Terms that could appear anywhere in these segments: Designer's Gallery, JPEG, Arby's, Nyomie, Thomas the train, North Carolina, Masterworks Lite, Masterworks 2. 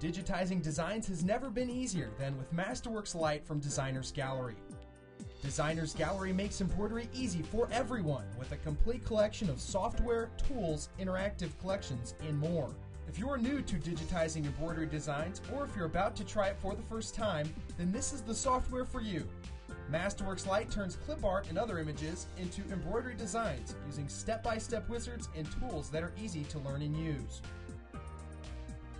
Digitizing designs has never been easier than with Masterworks Lite from Designer's Gallery. Designer's Gallery makes embroidery easy for everyone with a complete collection of software, tools, interactive collections, and more. If you're new to digitizing embroidery designs, or if you're about to try it for the first time, then this is the software for you. Masterworks Lite turns clip art and other images into embroidery designs using step-by-step wizards and tools that are easy to learn and use.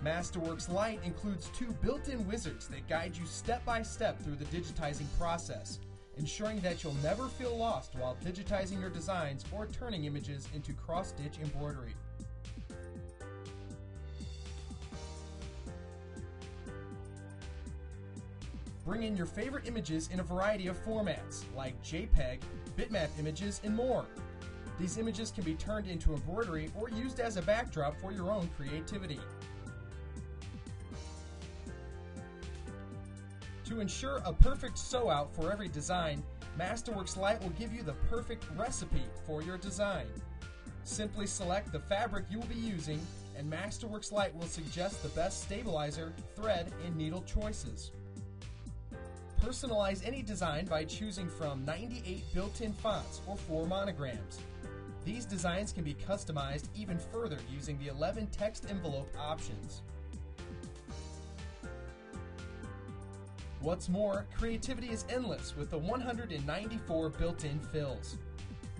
Masterworks Lite includes two built-in wizards that guide you step-by-step through the digitizing process, ensuring that you'll never feel lost while digitizing your designs or turning images into cross-stitch embroidery. Bring in your favorite images in a variety of formats, like JPEG, bitmap images, and more. These images can be turned into embroidery or used as a backdrop for your own creativity. To ensure a perfect sew-out for every design, Masterworks Lite will give you the perfect recipe for your design. Simply select the fabric you will be using, and Masterworks Lite will suggest the best stabilizer, thread, and needle choices. Personalize any design by choosing from 98 built-in fonts or 4 monograms. These designs can be customized even further using the 11 text envelope options. What's more, creativity is endless with the 194 built-in fills.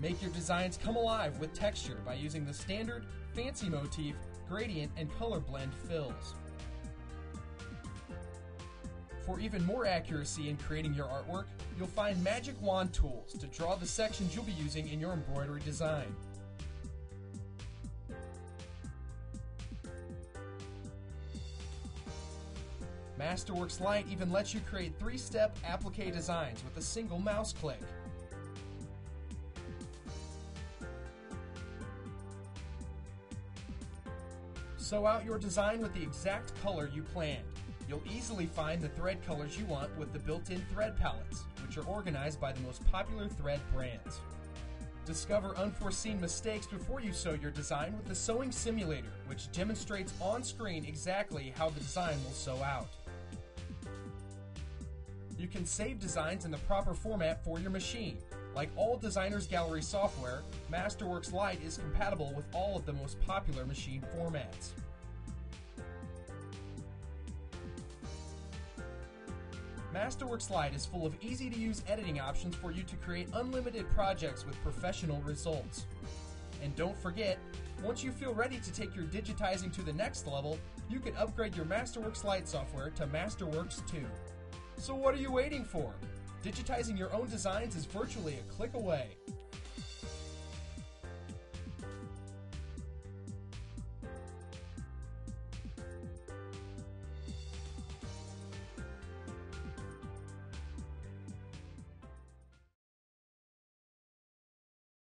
Make your designs come alive with texture by using the standard, fancy motif, gradient, and color blend fills. For even more accuracy in creating your artwork, you'll find magic wand tools to draw the sections you'll be using in your embroidery design. Masterworks Lite even lets you create 3-step applique designs with a single mouse click. Sew out your design with the exact color you planned. You'll easily find the thread colors you want with the built-in thread palettes, which are organized by the most popular thread brands. Discover unforeseen mistakes before you sew your design with the Sewing Simulator, which demonstrates on screen exactly how the design will sew out. You can save designs in the proper format for your machine. Like all Designer's Gallery software, Masterworks Lite is compatible with all of the most popular machine formats. Masterworks Lite is full of easy-to-use editing options for you to create unlimited projects with professional results. And don't forget, once you feel ready to take your digitizing to the next level, you can upgrade your Masterworks Lite software to Masterworks 2. So what are you waiting for? Digitizing your own designs is virtually a click away.